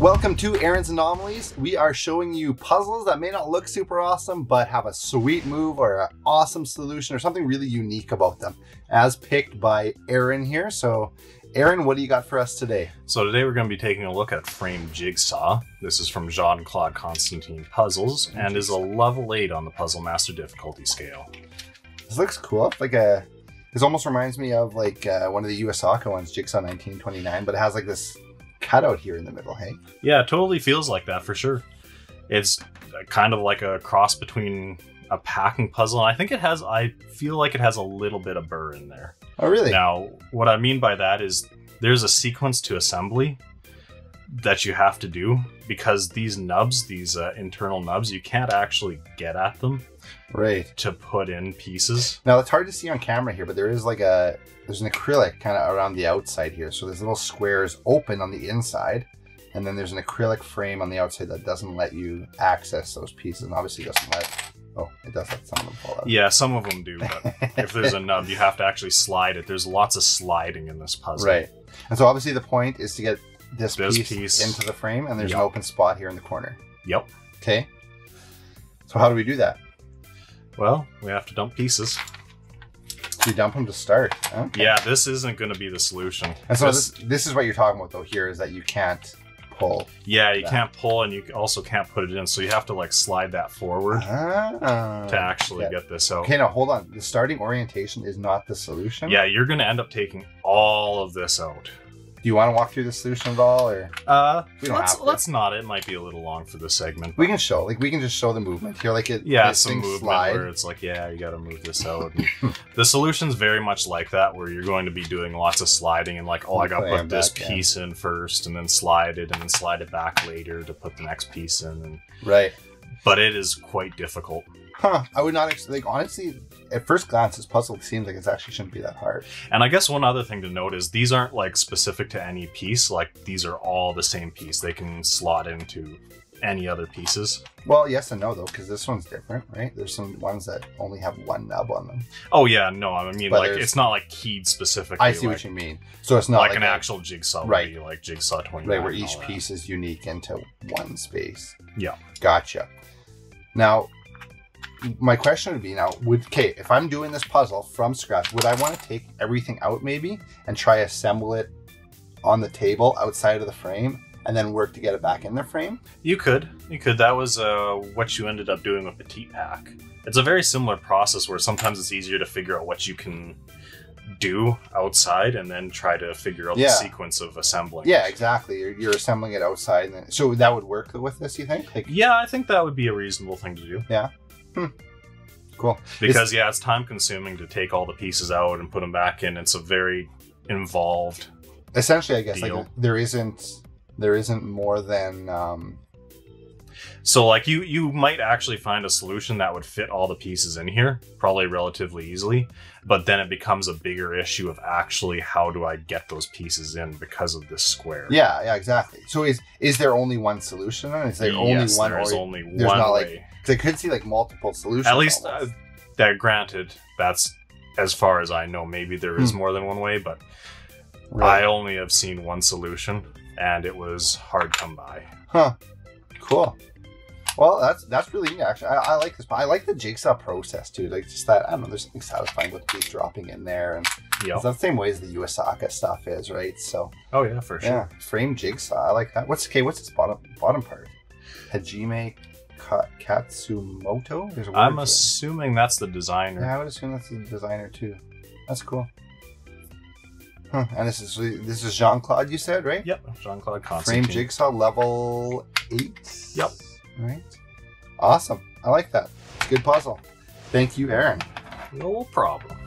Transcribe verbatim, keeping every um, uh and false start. Welcome to Aaron's Anomalies. We are showing you puzzles that may not look super awesome, but have a sweet move or an awesome solution or something really unique about them, as picked by Aaron here. So Aaron, what do you got for us today? So today we're going to be taking a look at Framed Jigsaw. This is from Jean-Claude Constantin Puzzles and is a level eight on the Puzzle Master difficulty scale. This looks cool. Like a, this almost reminds me of like uh, one of the Usaka ones, Jigsaw nineteen twenty-nine, but it has like this cutout here in the middle, hey? Yeah, it totally feels like that for sure. It's kind of like a cross between a packing puzzle, and I think it has, I feel like it has a little bit of burr in there. Oh, really? Now, what I mean by that is there's a sequence to assembly that you have to do because these nubs, these uh, internal nubs, you can't actually get at them. Right. To put in pieces. Now, it's hard to see on camera here, but there is like a, there's an acrylic kind of around the outside here. So there's little squares open on the inside, and then there's an acrylic frame on the outside that doesn't let you access those pieces, and obviously doesn't let, oh, it does let some of them fall out. Yeah, some of them do, but if there's a nub, you have to actually slide it. There's lots of sliding in this puzzle. Right. And so obviously the point is to get this, this piece, piece into the frame, and there's yep. an open spot here in the corner. Yep. Okay. So how do we do that? Well, we have to dump pieces. You dump them to start. Okay. Yeah, this isn't going to be the solution. And so this, this is what you're talking about though here, is that you can't pull. Yeah, you that. can't pull, and you also can't put it in, so you have to like slide that forward uh, to actually yeah. get this out. Okay, now hold on. The starting orientation is not the solution? Yeah, you're going to end up taking all of this out. Do you want to walk through the solution at all, or uh, we don't let's, have to. let's not. It might be a little long for this segment. We can show, like, we can just show the movement here, like it. Yeah, some movement slide. where it's like, yeah, you got to move this out. And the solution's very much like that, where you're going to be doing lots of sliding and like, oh, I got to put this back, piece yeah. in first, and then slide it, and then slide it back later to put the next piece in. And, right. But it is quite difficult. Huh? I would not like, honestly. At first glance, this puzzle seems like it actually shouldn't be that hard. And I guess one other thing to note is these aren't like specific to any piece. Like these are all the same piece. They can slot into any other pieces. Well, yes and no though, because this one's different, right? There's some ones that only have one nub on them. Oh yeah, no, I mean but like it's not like keyed specifically. I see like, what you mean. So it's not like, like an like, actual jigsaw, right? Would be like Jigsaw twenty-nine, right? Where each piece that. is unique into one space. Yeah. Gotcha. Now, my question would be now, would, okay, if I'm doing this puzzle from scratch, would I want to take everything out maybe and try assemble it on the table outside of the frame and then work to get it back in the frame? You could. You could. That was uh, what you ended up doing with the Petite Pack. It's a very similar process where sometimes it's easier to figure out what you can do outside and then try to figure out yeah. the sequence of assembling. Yeah, exactly. You're, you're assembling it outside. And then, so that would work with this, you think? Like, yeah, I think that would be a reasonable thing to do. Yeah. Hmm. Cool. Because, it's, yeah, it's time consuming to take all the pieces out and put them back in. It's a very involved Essentially, I guess, deal. like there isn't, there isn't more than... Um... So, like, you, you might actually find a solution that would fit all the pieces in here, probably relatively easily, but then it becomes a bigger issue of actually how do I get those pieces in because of this square. Yeah, yeah, exactly. So is, is there only one solution? Is there yes, only one there is only one not, way. Like, they could see like multiple solutions. At least uh, that granted, that's as far as I know. Maybe there is hmm. more than one way, but right. I only have seen one solution, and it was hard come by. Huh. Cool. Well, that's that's really neat, actually. I, I like this. I like the jigsaw process too. Like just that. I don't know. There's something satisfying with these dropping in there, and yep. it's the same way as the Usaka stuff is, right? So. Oh yeah, for sure. Yeah. Frame jigsaw. I like that. What's okay? What's its bottom bottom part? Hajime Katsumoto? There's a word I'm assuming that's the designer. Yeah, I would assume that's the designer too. That's cool. Huh. And this is this is Jean-Claude, you said, right? Yep. Jean-Claude Constantine. Framed Jigsaw level eight. Yep. Right. Awesome. I like that. Good puzzle. Thank you, Aaron. No problem.